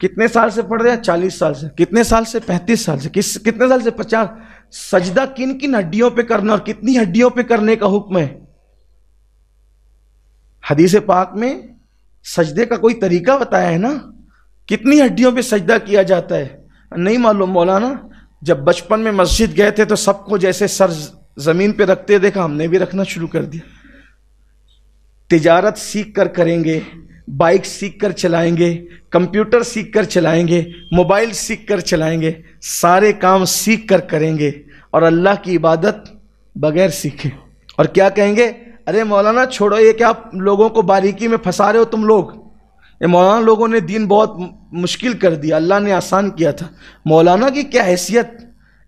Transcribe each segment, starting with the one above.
कितने साल से पढ़ रहे हैं? 40 साल से। कितने साल से? 35 साल से। कितने साल से? 50। सजदा किन किन हड्डियों पे करना और कितनी हड्डियों पे करने का हुक्म है? हदीस पाक में सजदे का कोई तरीका बताया है ना? कितनी हड्डियों पे सजदा किया जाता है? नहीं मालूम मौलाना, जब बचपन में मस्जिद गए थे तो सबको जैसे सर ज़मीन पे रखते देखा, हमने भी रखना शुरू कर दिया। तिजारत सीख कर करेंगे, बाइक सीख कर चलाएंगे, कंप्यूटर सीख कर चलाएंगे, मोबाइल सीख कर चलाएंगे, सारे काम सीख कर करेंगे और अल्लाह की इबादत बगैर सीखे। और क्या कहेंगे? अरे मौलाना छोड़ो, ये क्या आप लोगों को बारीकी में फंसा रहे हो तुम लोग? ये मौलाना लोगों ने दीन बहुत मुश्किल कर दिया, अल्लाह ने आसान किया था। मौलाना की क्या हैसियत,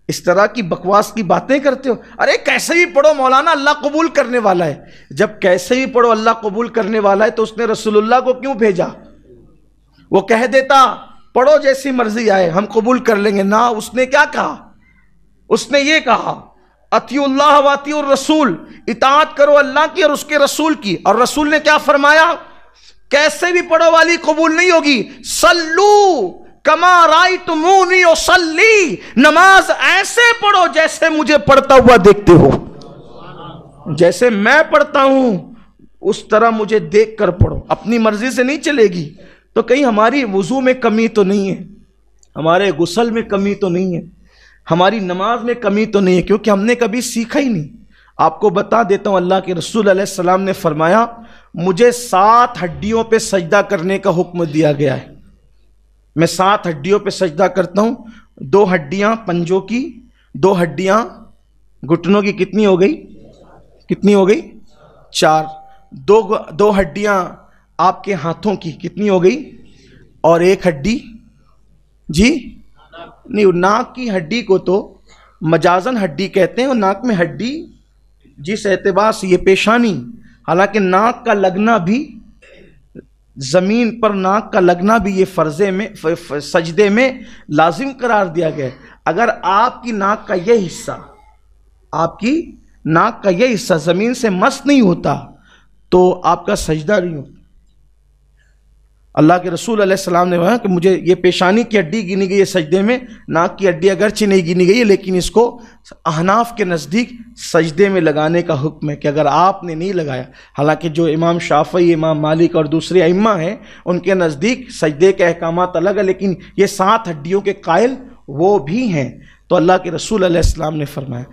इस तरह की बकवास की बातें करते हो। अरे कैसे भी पढ़ो मौलाना, अल्लाह कबूल करने वाला है। जब कैसे भी पढ़ो अल्लाह कबूल करने वाला है तो उसने रसूलुल्लाह को क्यों भेजा? वो कह देता पढ़ो जैसी मर्जी आए, हम कबूल कर लेंगे ना। उसने क्या कहा? उसने ये कहा अतिउल्लाह व अतिउर रसूल, इताअत करो अल्लाह की और उसके रसूल की। और रसूल ने क्या फरमाया? कैसे भी पढ़ो वाली कबूल नहीं होगी। सल्लू कमा रायतुमूनी उसल्ली, नमाज ऐसे पढ़ो जैसे मुझे पढ़ता हुआ देखते हो। जैसे मैं पढ़ता हूं उस तरह मुझे देख कर पढ़ो, अपनी मर्जी से नहीं चलेगी। तो कहीं हमारी वुजू में कमी तो नहीं है, हमारे गुसल में कमी तो नहीं है, हमारी नमाज में कमी तो नहीं है, क्योंकि हमने कभी सीखा ही नहीं। आपको बता देता हूं, अल्लाह के रसूल अलैहिस्सलाम ने फरमाया मुझे 7 हड्डियों पर सजदा करने का हुक्म दिया गया है। मैं 7 हड्डियों पे सजदा करता हूँ। 2 हड्डियाँ पंजों की, 2 हड्डियाँ घुटनों की, कितनी हो गई? कितनी हो गई? 4। दो हड्डियाँ आपके हाथों की, कितनी हो गई? और 1 हड्डी जी नहीं, नाक की हड्डी को तो मजाजन हड्डी कहते हैं। और नाक में हड्डी जिस एतबार से ये पेशानी, हालांकि नाक का लगना भी, ज़मीन पर नाक का लगना भी ये फर्जे में सजदे में लाजिम करार दिया गया है। अगर आपकी नाक का ये हिस्सा, आपकी नाक का ये हिस्सा ज़मीन से मस नहीं होता तो आपका सजदा नहीं होता। अल्लाह के रसूल अलैहिस्सलाम ने कहा कि मुझे ये पेशानी की हड्डी गिनी गई है सजदे में, नाक की हड्डी अगरचे नहीं गिनी गई है, लेकिन इसको अहनाफ के नज़दीक सजदे में लगाने का हुक्म है कि अगर आपने नहीं लगाया। हालांकि जो इमाम शाफई, इमाम मालिक और दूसरे अइम्मा हैं उनके नज़दीक सजदे के अहकामात अलग है, लेकिन ये 7 हड्डियों के कायल वो भी हैं। तो अल्लाह के रसूल अलैहिस्सलाम ने फरमाया।